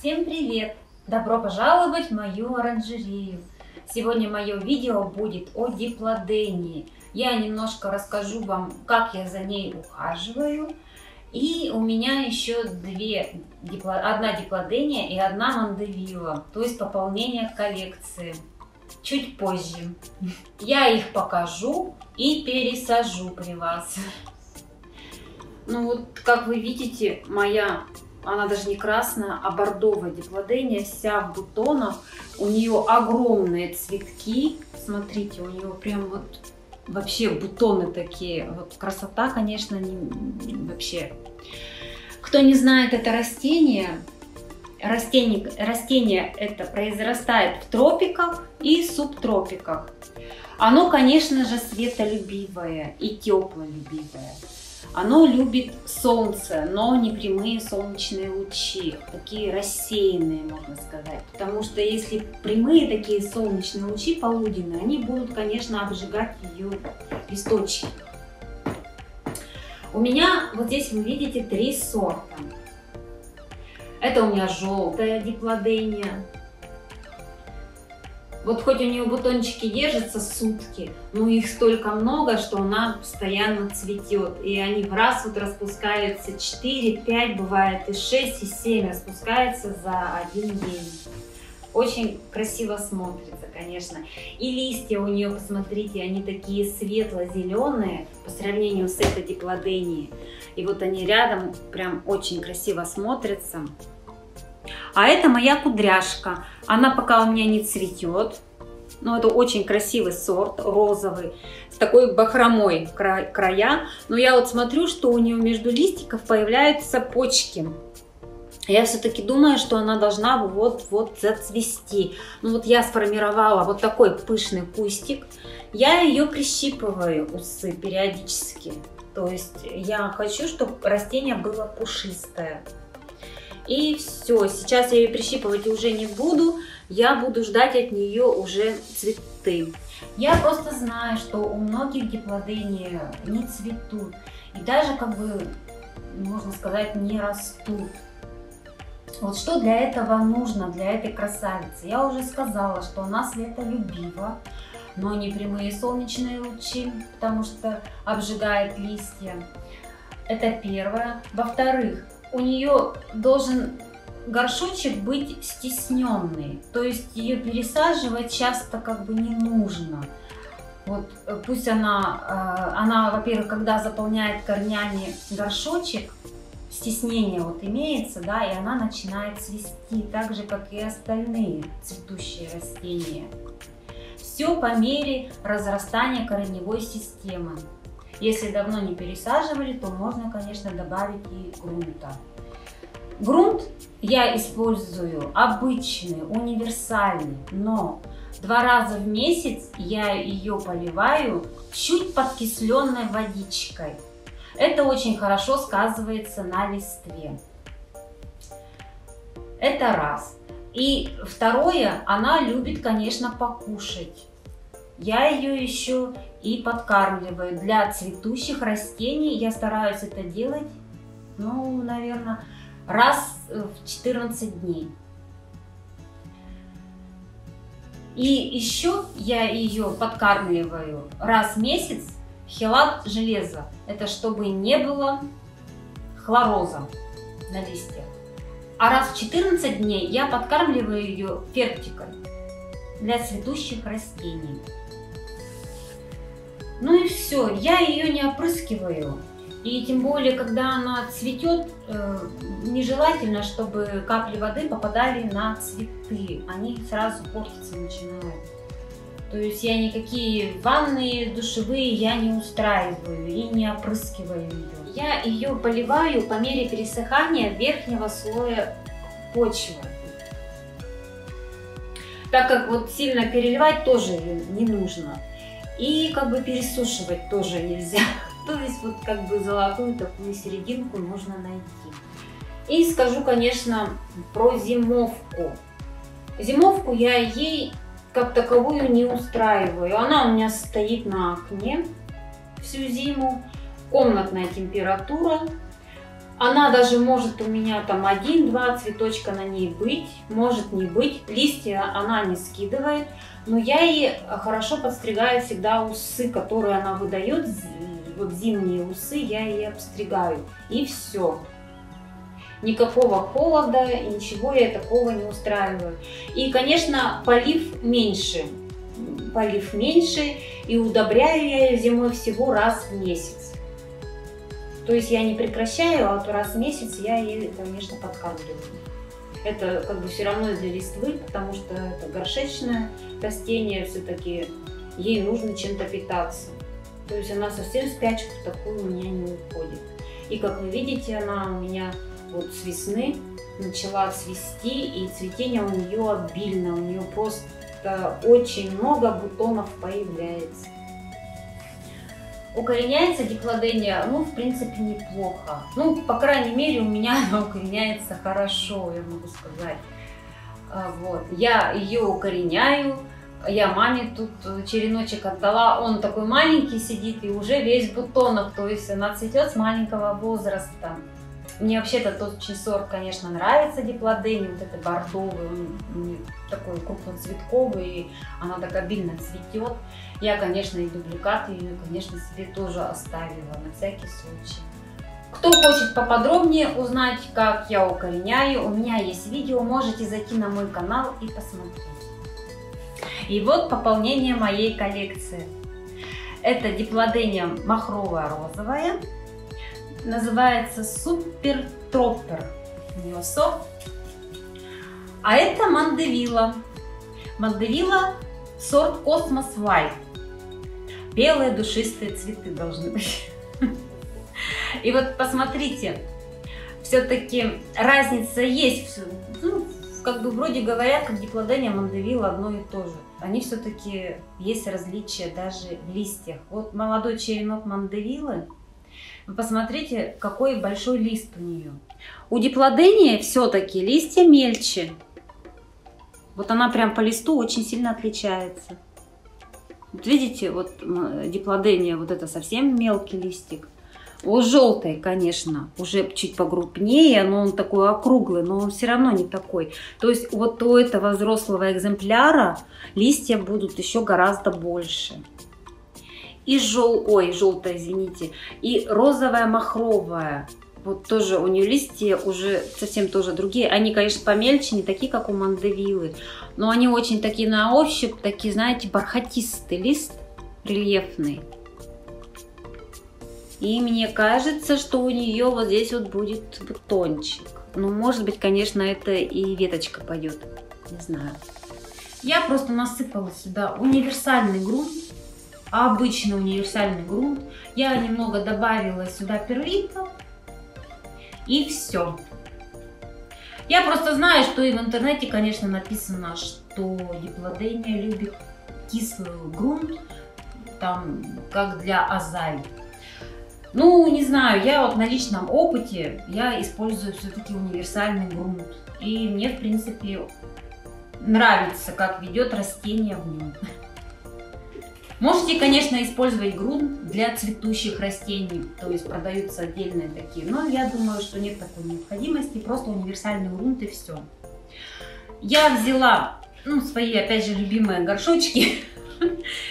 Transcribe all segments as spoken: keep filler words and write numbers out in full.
Всем привет! Добро пожаловать в мою оранжерею! Сегодня мое видео будет о диплодении. Я немножко расскажу вам, как я за ней ухаживаю. И у меня еще две, одна диплодения и одна мандевила, то есть пополнение коллекции. Чуть позже. Я их покажу и пересажу при вас. Ну вот, как вы видите, моя, она даже не красная, а бордовая диплодения, вся в бутонах. У нее огромные цветки. Смотрите, у нее прям вот вообще бутоны такие. Вот красота, конечно, не, вообще. Кто не знает, это растение. Растение, растение это произрастает в тропиках и субтропиках. Оно, конечно же, светолюбивое и теплолюбивое. Оно любит солнце, но не прямые солнечные лучи, такие рассеянные, можно сказать. Потому что если прямые такие солнечные лучи полуденные, они будут, конечно, обжигать ее листочки. У меня вот здесь вы видите три сорта. Это у меня желтая диплодения. Вот хоть у нее бутончики держатся сутки, но их столько много, что она постоянно цветет. И они в раз вот распускаются четыре, пять, бывает и шесть, и семь распускаются за один день. Очень красиво смотрится, конечно. И листья у нее, посмотрите, они такие светло-зеленые по сравнению с этой диплоденией. И вот они рядом прям очень красиво смотрятся. А это моя кудряшка. Она пока у меня не цветет. Но это очень красивый сорт, розовый, с такой бахромой края. Но я вот смотрю, что у нее между листиков появляются почки. Я все-таки думаю, что она должна вот-вот зацвести. Ну вот я сформировала вот такой пышный кустик. Я ее прищипываю, усы, периодически. То есть я хочу, чтобы растение было пушистое. И все, сейчас я ее прищипывать уже не буду, я буду ждать от нее уже цветы. Я просто знаю, что у многих диплодений не цветут и даже, как бы, можно сказать, не растут. Вот что для этого нужно, для этой красавицы? Я уже сказала, что она светолюбива, но не прямые солнечные лучи, потому что обжигает листья. Это первое. Во-вторых, у нее должен горшочек быть стесненный, то есть ее пересаживать часто как бы не нужно. Вот пусть она, она, во-первых, когда заполняет корнями горшочек, стеснение вот имеется, да, и она начинает цвести, так же, как и остальные цветущие растения. Все по мере разрастания корневой системы. Если давно не пересаживали, то можно, конечно, добавить и грунта. Грунт я использую обычный, универсальный, но два раза в месяц я ее поливаю чуть подкисленной водичкой. Это очень хорошо сказывается на листве. Это раз. И второе, она любит, конечно, покушать. Я ее еще и подкармливаю. Для цветущих растений я стараюсь это делать, ну, наверное, раз в четырнадцать дней. И еще я ее подкармливаю раз в месяц хелат железа. Это чтобы не было хлороза на листьях. А раз в четырнадцать дней я подкармливаю ее фертикой для цветущих растений. Ну и все, я ее не опрыскиваю. И тем более, когда она цветет, нежелательно, чтобы капли воды попадали на цветы. Они сразу портиться начинают. То есть я никакие ванны душевые я не устраиваю и не опрыскиваю ее. Я ее поливаю по мере пересыхания верхнего слоя почвы. Так как вот сильно переливать тоже не нужно. И как бы пересушивать тоже нельзя. То есть вот как бы золотую такую серединку нужно найти. И скажу, конечно, про зимовку. Зимовку я ей как таковую не устраиваю. Она у меня стоит на окне всю зиму. Комнатная температура. Она даже может у меня там один-два цветочка на ней быть, может не быть. Листья она не скидывает, но я ей хорошо подстригаю всегда усы, которые она выдает. Вот зимние усы я ей обстригаю. И все. Никакого холода, ничего я такого не устраиваю. И, конечно, полив меньше. Полив меньше, и удобряю я ее зимой всего раз в месяц. То есть я не прекращаю, а вот раз в месяц я ее, конечно, подкармливаю. Это как бы все равно для листвы, потому что это горшечное растение, все-таки ей нужно чем-то питаться. То есть она совсем в спячку такую у меня не уходит. И как вы видите, она у меня вот с весны начала цвести, и цветение у нее обильно, у нее просто очень много бутонов появляется. Укореняется диплодения, ну, в принципе, неплохо. Ну, по крайней мере, у меня она укореняется хорошо, я могу сказать. Вот. Я ее укореняю. Я маме тут череночек отдала. Он такой маленький сидит и уже весь в бутонах. То есть она цветет с маленького возраста. Мне вообще-то тот сорт, конечно, нравится, диплодения, вот этот бордовый, он такой крупноцветковый, и она так обильно цветет. Я, конечно, и дубликат ее, конечно, себе тоже оставила, на всякий случай. Кто хочет поподробнее узнать, как я укореняю, у меня есть видео, можете зайти на мой канал и посмотреть. И вот пополнение моей коллекции. Это диплодения махровая-розовая. Называется Супер Троппер, у него сорт. А это Мандевилла. Мандевилла сорт Космос Вайт. Белые душистые цветы должны быть. И вот посмотрите, все-таки разница есть. Ну, как бы вроде говорят, как диплодения, Мандевилла одно и то же. Они все-таки есть различия даже в листьях. Вот молодой черенок Мандевиллы. Посмотрите, какой большой лист у нее. У диплодения все-таки листья мельче. Вот она прям по листу очень сильно отличается. Вот видите, вот диплодения, вот это совсем мелкий листик. У желтой, конечно, уже чуть погрупнее, но он такой округлый, но он все равно не такой. То есть вот у этого взрослого экземпляра листья будут еще гораздо больше. И жел... Ой, желтая, извините, и розовая махровая. Вот тоже у нее листья уже совсем тоже другие. Они, конечно, помельче, не такие, как у Мандевиллы, но они очень такие на ощупь, такие, знаете, бархатистый лист, рельефный. И мне кажется, что у нее вот здесь вот будет бутончик. Ну, может быть, конечно, это и веточка пойдет, не знаю. Я просто насыпала сюда универсальный грунт. Обычный универсальный грунт. Я немного добавила сюда перлита. И все. Я просто знаю, что и в интернете, конечно, написано, что диплодения любит кислый грунт. Там, как для азалии. Ну, не знаю, я вот на личном опыте, я использую все-таки универсальный грунт. И мне, в принципе, нравится, как ведет растение в нем. Можете, конечно, использовать грунт для цветущих растений, то есть продаются отдельные такие, но я думаю, что нет такой необходимости, просто универсальный грунт и все. Я взяла, ну, свои, опять же, любимые горшочки,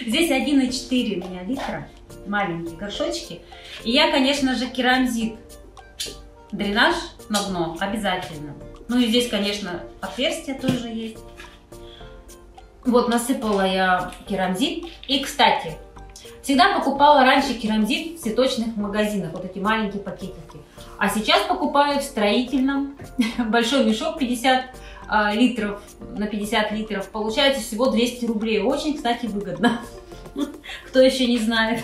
здесь один и четыре у меня литра, маленькие горшочки, и я, конечно же, керамзит, дренаж на дно обязательно, ну и здесь, конечно, отверстия тоже есть. Вот насыпала я керамзит. И, кстати, всегда покупала раньше керамзит в цветочных магазинах, вот эти маленькие пакетики. А сейчас покупаю в строительном, большой мешок пятьдесят литров, на пятьдесят литров. Получается всего двести рублей. Очень, кстати, выгодно. Кто еще не знает.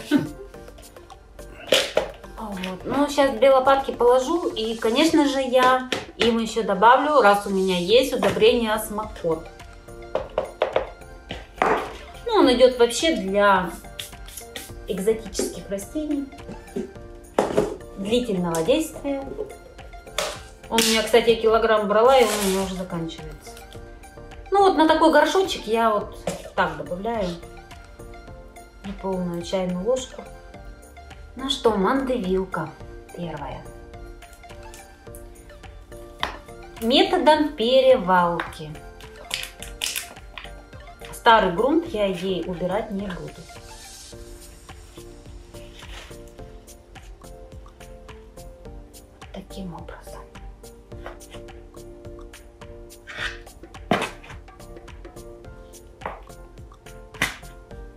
Вот. Ну, сейчас две лопатки положу. И, конечно же, я им еще добавлю, раз у меня есть удобрение Осмокот. Он идет вообще для экзотических растений, длительного действия. Он у меня, кстати, я килограмм брала, и он у меня уже заканчивается. Ну вот на такой горшочек я вот так добавляю неполную чайную ложку. Ну что, Мандевилка первая. методом перевалки. Старый грунт я ей убирать не буду. Таким образом.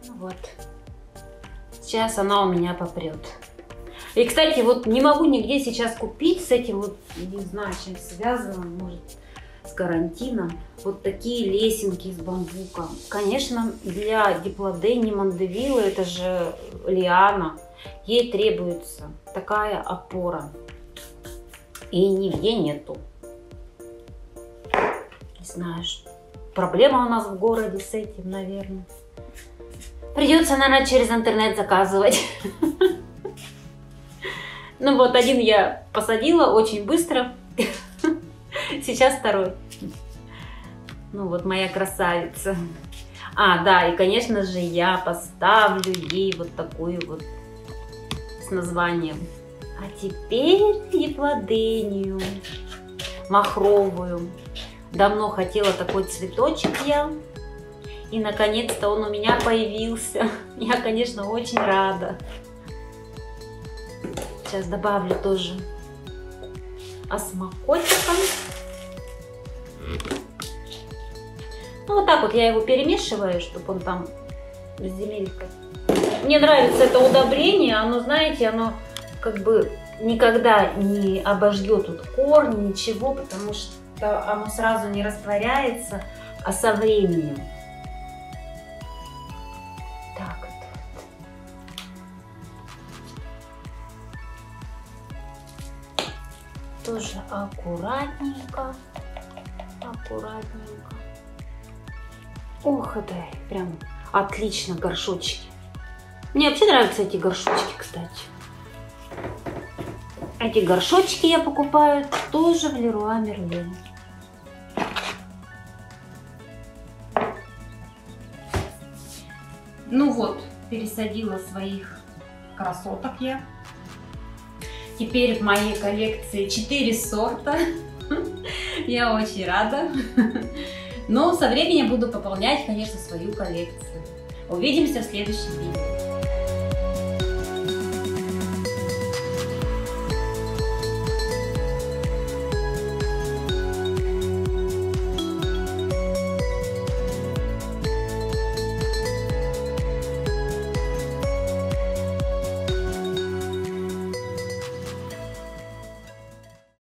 Ну вот. Сейчас она у меня попрет. И, кстати, вот не могу нигде сейчас купить с этим, вот, не знаю, чем связано, может, с карантином, вот такие лесенки из бамбука. Конечно, для диплодени мандевилы, это же лиана, ей требуется такая опора. И нигде нету. Не знаю, проблема у нас в городе с этим, наверное. Придется, наверное, через интернет заказывать. Ну вот, один я посадила очень быстро, сейчас второй. Ну вот, моя красавица. А, да, и, конечно же, я поставлю ей вот такую вот с названием. А теперь диплодению махровую. Давно хотела такой цветочек я. И, наконец-то, он у меня появился. Я, конечно, очень рада. Сейчас добавлю тоже осмокотика. Ну, вот так вот я его перемешиваю, чтобы он там с земелькой. Мне нравится это удобрение. Оно, знаете, оно как бы никогда не обожгет тут корни, ничего, потому что оно сразу не растворяется, а со временем. Тоже аккуратненько, аккуратненько. Ох, это прям отлично горшочки. Мне вообще нравятся эти горшочки, кстати. Эти горшочки я покупаю тоже в Леруа Мерлен. Ну вот, пересадила своих красоток я. Теперь в моей коллекции четыре сорта. Я очень рада. Но со временем буду пополнять, конечно, свою коллекцию. Увидимся в следующем видео.